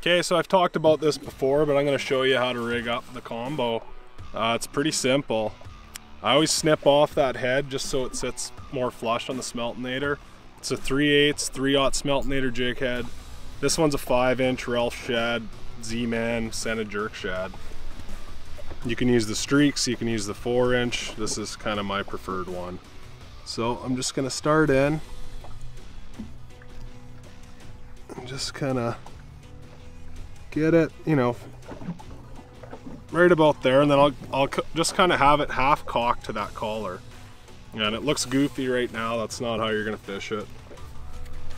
Okay, so I've talked about this before, but I'm going to show you how to rig up the combo. It's pretty simple. I always snip off that head just so it sits more flush on the Smeltinator. It's a 3/8, 3/0 Smeltinator jig head. This one's a 5-inch Ralph Shad, Z-Man, Senna Jerk Shad. You can use the streaks, you can use the 4-inch. This is kind of my preferred one. So I'm just going to start in. And just kind of get it, you know, right about there, and then I'll just kind of have it half cocked to that collar. And it looks goofy right now, that's not how you're going to fish it.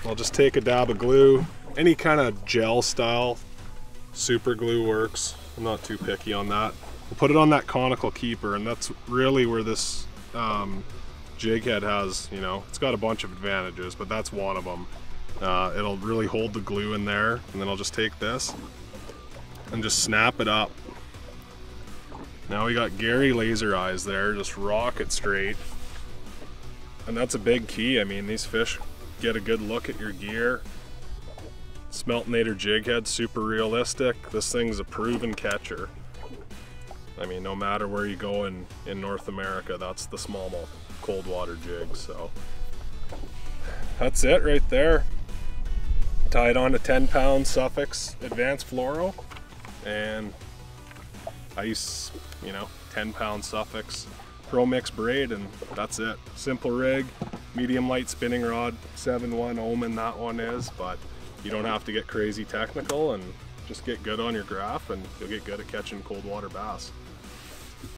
I'll just take a dab of glue. Any kind of gel style super glue works. I'm not too picky on that. We'll put it on that conical keeper, and that's really where this jig head has, you know, it's got a bunch of advantages, but that's one of them. It'll really hold the glue in there, and then I'll just take this and just snap it up. Now we got Gary laser eyes there, just rock it straight. And that's a big key. I mean, these fish get a good look at your gear. Smeltinator jig head, super realistic. This thing's a proven catcher. I mean, no matter where you go in North America, that's the smallmouth cold water jig. So that's it right there. Tied on a 10-pound Suffix Advanced Fluoro, and I use, you know, 10-pound Suffix Pro Mix braid, and that's it. Simple rig, medium light spinning rod, 7-1 Omen that one is, but you don't have to get crazy technical, and just get good on your graph and you'll get good at catching cold water bass.